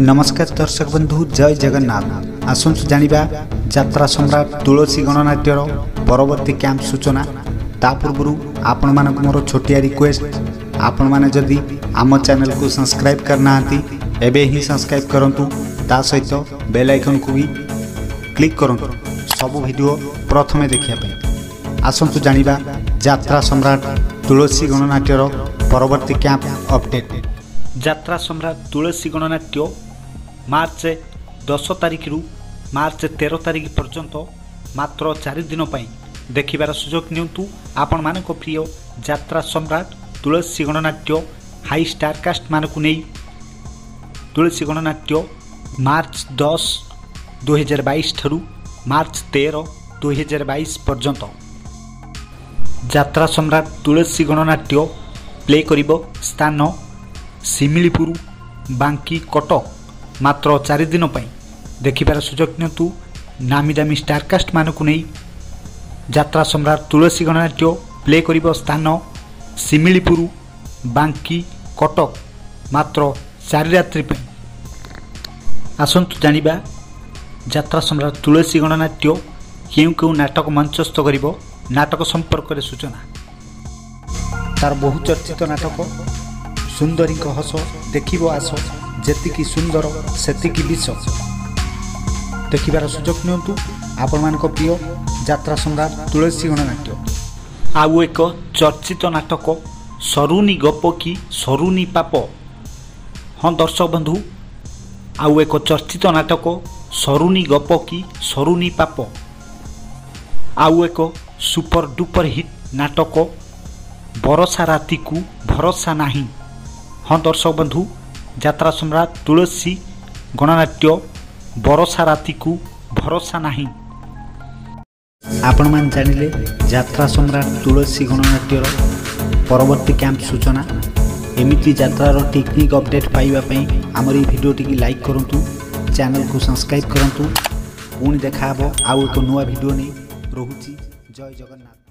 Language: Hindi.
नमस्कार दर्शक बंधु, जय जगन्नाथ। आसंतु जानिबा यात्रा सम्राट तुलसी गणनाट्यर परवर्ती कैंप सूचना। ता पूर्व आपण मानक मोर छोटिया रिक्वेस्ट, आपण माने जदि आम चैनल को सब्सक्राइब करना एबे ही सब्सक्राइब करंतु, ता सहित बेल आइकन को भी क्लिक करंतु सब वीडियो प्रथमे देखिया पे। आसंतु जानिबा यात्रा सम्राट तुलसी गणनाट्यर परवर्ती कैंप अपडेट। यात्रा सम्राट तुलसी गणनाट्य मार्च 10 तारिख रु मार्च 13 तारिख पर्यंत मात्र 4 दिन पई देखिबार सुयोग नियंतु आपण मानको प्रिय यात्रा सम्राट Tulsi Gananatya high star cast मानको नै। तुलसी गणनाट्य मार्च 10 2022 थरु मार्च 13 2022 पर्यंत यात्रा सम्राट तुलसी गणनाट्य प्ले करिबो स्थान सिमिलीपुर बांकी कटक मात्र 4 दिन पई देखिबार सुयोग नियंतु नामी दामी स्टारकास्ट मानकु नै। यात्रा सम्राट तुलसी गणनाट्य प्ले करिबो स्थान सिमिलीपुर बांकी कटक मात्र 4 रात्रि पई। आसंतु जानिबा यात्रा सम्राट तुलसी गणनाट्य केउ केउ नाटक मंचस्थ करिबो। नाटक संपर्क रे सूचना। तार बहुचर्चित नाटक सुंदरी को हस देखिबो आस, जेतिकी सुंदर सेतिकी विष देखिबार सुयोग नियंतु आपण मानको प्रिय यात्रा सम्राट तुलसी गणनाट्य। आउ एक चर्चित नाटक सरुनी गप की सरुनी पाप। हाँ दर्शक बंधु, आउ एक चर्चित नाटक सरुनी गप की सरुनी पाप। आउ एक सुपर डुपर हिट नाटक बरसा राति को भरोसा नहीं। हाँ दर्शक बंधु, यात्रा सम्राट तुलसी गणनाट्य बरसा राति को भरोसा नहीं। आपण मान जानिले यात्रा सम्राट तुलसी गणनाट्यर परवर्ती कैंप सूचना। एमिति यात्रार टेक्निक अपडेट पाइबा पई हमरी वीडियो टिकी लाइक करंतु, चैनल को सब्सक्राइब करंतु। पुणी देखा आउ एक नुआ वीडियो नहीं। जय जगन्नाथ।